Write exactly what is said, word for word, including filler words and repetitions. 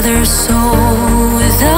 another soul without